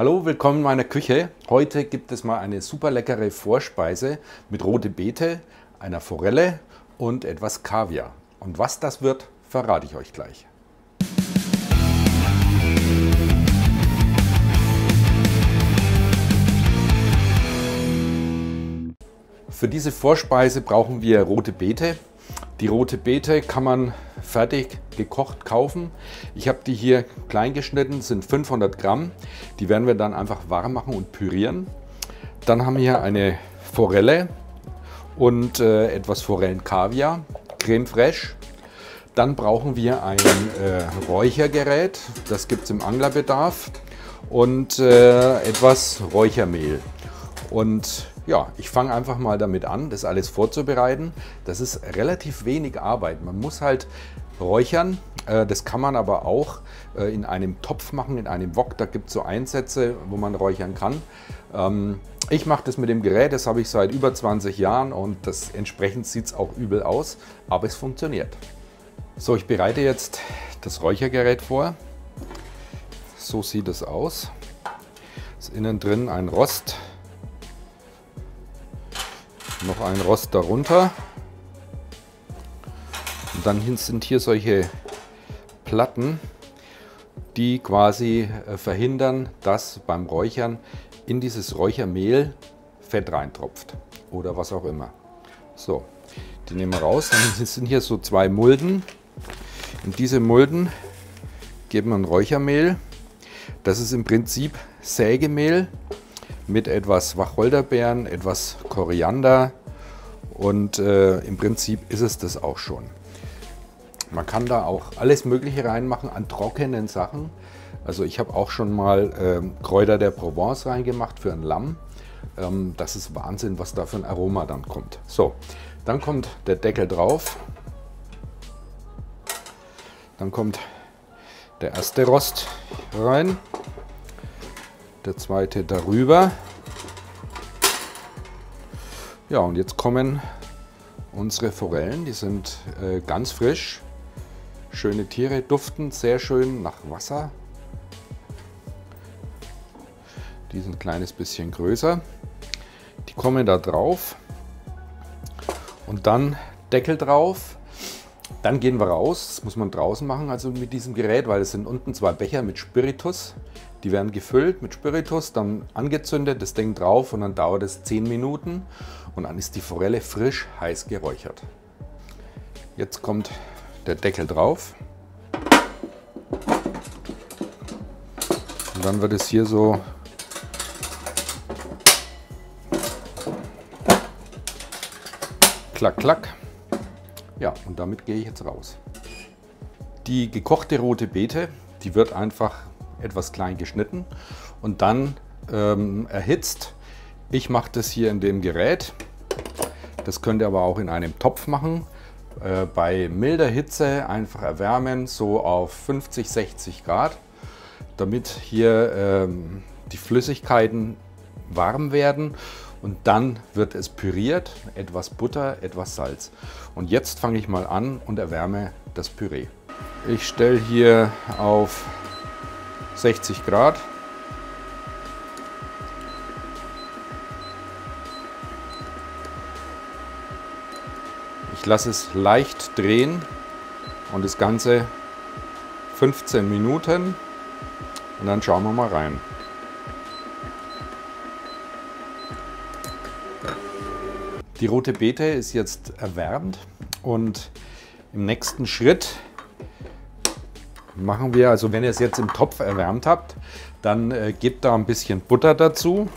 Hallo, willkommen in meiner Küche. Heute gibt es mal eine super leckere Vorspeise mit rote Beete, einer Forelle und etwas Kaviar. Und was das wird, verrate ich euch gleich. Für diese Vorspeise brauchen wir rote Beete. Die rote Beete kann man fertig gekocht kaufen. Ich habe die hier klein geschnitten, sind 500 Gramm. Die werden wir dann einfach warm machen und pürieren. Dann haben wir hier eine Forelle und etwas Forellenkaviar, Creme Fraiche. Dann brauchen wir ein Räuchergerät, das gibt es im Anglerbedarf, und etwas Räuchermehl. Und ja, ich fange einfach mal damit an, das alles vorzubereiten. Das ist relativ wenig Arbeit. Man muss halt räuchern. Das kann man aber auch in einem Topf machen, in einem Wok. Da gibt es so Einsätze, wo man räuchern kann. Ich mache das mit dem Gerät, das habe ich seit über 20 Jahren und das entsprechend sieht es auch übel aus, aber es funktioniert. So, ich bereite jetzt das Räuchergerät vor. So sieht es aus. Ist innen drin ein Rost. Noch ein Rost darunter. Und dann sind hier solche Platten, die quasi verhindern, dass beim Räuchern in dieses Räuchermehl Fett reintropft oder was auch immer. So, die nehmen wir raus. Dann sind hier so zwei Mulden. In diese Mulden geben wir ein Räuchermehl. Das ist im Prinzip Sägemehl mit etwas Wacholderbeeren, etwas Koriander und im Prinzip ist es das auch schon. Man kann da auch alles Mögliche reinmachen an trockenen Sachen. Also ich habe auch schon mal Kräuter der Provence reingemacht für ein Lamm. Das ist Wahnsinn, was da für ein Aroma dann kommt. So, dann kommt der Deckel drauf. Dann kommt der erste Rost rein. Der zweite darüber. Ja, und jetzt kommen unsere Forellen, die sind ganz frisch. Schöne Tiere, duften sehr schön nach Wasser. Die sind ein kleines bisschen größer. Die kommen da drauf und dann Deckel drauf. Dann gehen wir raus, das muss man draußen machen, also mit diesem Gerät, weil es sind unten zwei Becher mit Spiritus. Die werden gefüllt mit Spiritus, dann angezündet, das Ding drauf und dann dauert es 10 Minuten und dann ist die Forelle frisch heiß geräuchert. Jetzt kommt der Deckel drauf. Und dann wird es hier so klack, klack. Ja, und damit gehe ich jetzt raus. Die gekochte rote Beete, die wird einfach etwas klein geschnitten und dann erhitzt. Ich mache das hier in dem Gerät. Das könnt ihr aber auch in einem Topf machen. Bei milder Hitze einfach erwärmen, so auf 50, 60 Grad, damit hier die Flüssigkeiten warm werden. Und dann wird es püriert, etwas Butter, etwas Salz. Und jetzt fange ich mal an und erwärme das Püree. Ich stelle hier auf 60 Grad. Ich lasse es leicht drehen und das Ganze 15 Minuten und dann schauen wir mal rein. Die rote Beete ist jetzt erwärmt und im nächsten Schritt machen wir, also wenn ihr es jetzt im Topf erwärmt habt, dann gebt da ein bisschen Butter dazu.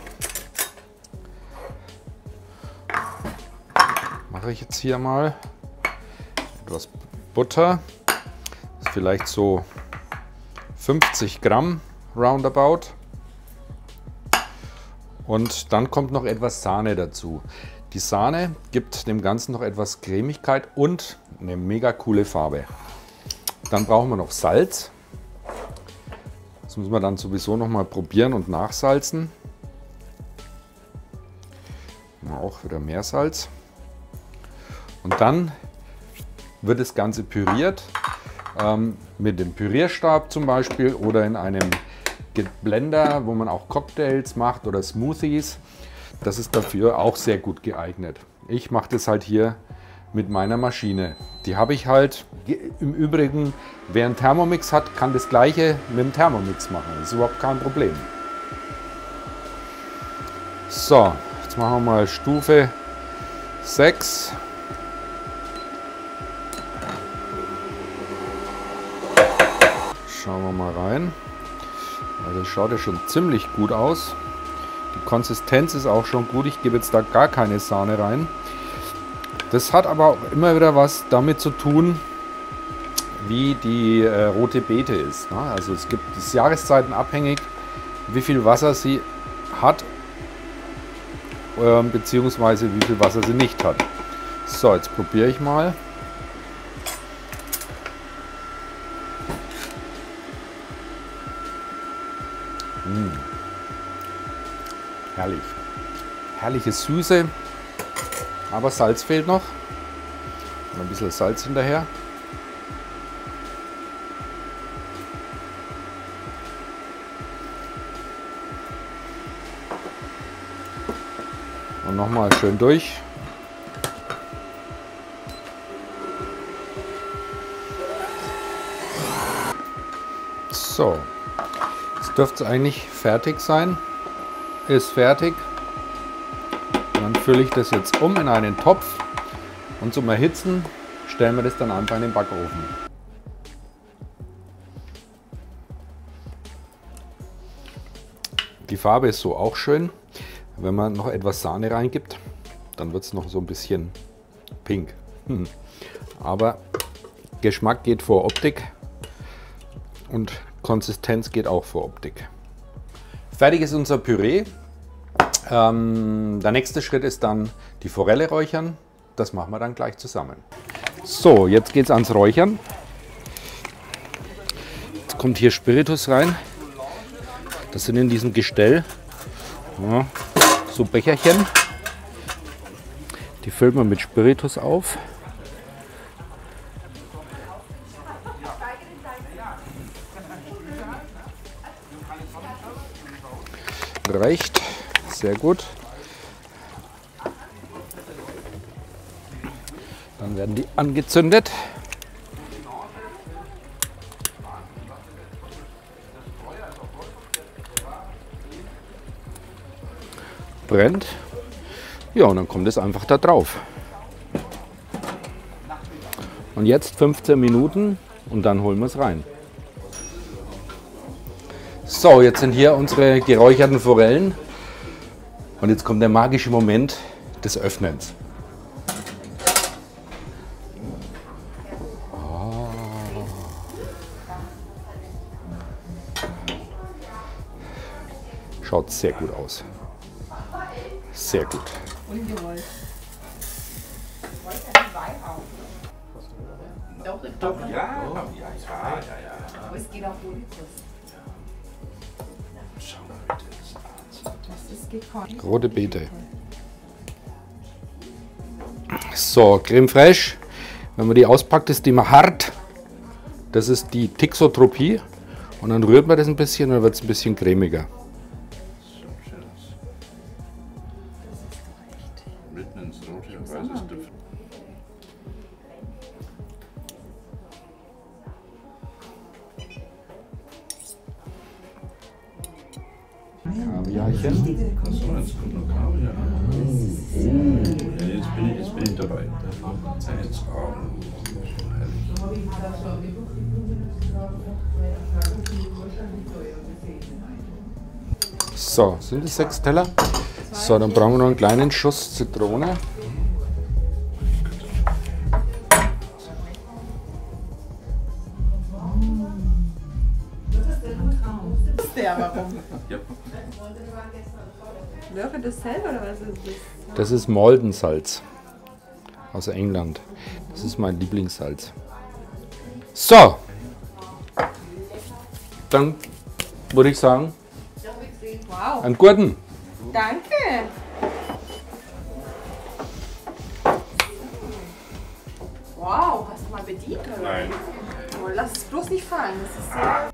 Mache ich jetzt hier mal etwas Butter, das ist vielleicht so 50 Gramm roundabout. Und dann kommt noch etwas Sahne dazu. Die Sahne gibt dem Ganzen noch etwas Cremigkeit und eine mega coole Farbe. Dann brauchen wir noch Salz. Das müssen wir dann sowieso noch mal probieren und nachsalzen. Auch wieder mehr Salz. Und dann wird das Ganze püriert. Mit dem Pürierstab zum Beispiel oder in einem gibt Blender, wo man auch Cocktails macht oder Smoothies. Das ist dafür auch sehr gut geeignet. Ich mache das halt hier mit meiner Maschine. Die habe ich halt im Übrigen, wer einen Thermomix hat, kann das Gleiche mit dem Thermomix machen. Das ist überhaupt kein Problem. So, jetzt machen wir mal Stufe 6. Schauen wir mal rein. Also das schaut ja schon ziemlich gut aus. Die Konsistenz ist auch schon gut. Ich gebe jetzt da gar keine Sahne rein. Das hat aber auch immer wieder was damit zu tun, wie die rote Beete ist. Ne? Also es gibt das jahreszeitenabhängig, wie viel Wasser sie hat, beziehungsweise wie viel Wasser sie nicht hat. So, jetzt probiere ich mal. Herrlich. Herrliche Süße. Aber Salz fehlt noch. Ein bisschen Salz hinterher. Und nochmal schön durch. So. Jetzt dürfte es eigentlich fertig sein. Ist fertig. Dann fülle ich das jetzt um in einen Topf und zum Erhitzen stellen wir das dann einfach in den Backofen. Die Farbe ist so auch schön. Wenn man noch etwas Sahne reingibt, dann wird es noch so ein bisschen pink. Aber Geschmack geht vor Optik und Konsistenz geht auch vor Optik. Fertig ist unser Püree. Der nächste Schritt ist dann die Forelle räuchern. Das machen wir dann gleich zusammen. So, jetzt geht es ans Räuchern. Jetzt kommt hier Spiritus rein. Das sind in diesem Gestell ja, so Becherchen. Die füllt man mit Spiritus auf. Reicht. Sehr gut. Dann werden die angezündet. Brennt. Ja, und dann kommt es einfach da drauf. Und jetzt 15 Minuten und dann holen wir es rein. So, jetzt sind hier unsere geräucherten Forellen. Und jetzt kommt der magische Moment des Öffnens. Oh. Schaut sehr gut aus. Sehr gut. Doch, ja. Aber es geht auch ohne Kuss. Rote Beete. So, Creme Fraiche. Wenn man die auspackt, ist die immer hart. Das ist die Tixotropie. Und dann rührt man das ein bisschen und dann wird es ein bisschen cremiger. Kaviarchen. Achso, jetzt kommt noch Kaviar. Oh, jetzt bin ich dabei. So, sind es 6 Teller? So, dann brauchen wir noch einen kleinen Schuss Zitrone. Das ist Maldensalz aus England. Das ist mein Lieblingssalz. So, dann würde ich sagen, einen guten. Danke. Wow, hast du mal bedient, oder? Nein. Lass es bloß nicht fallen. Das ist sehr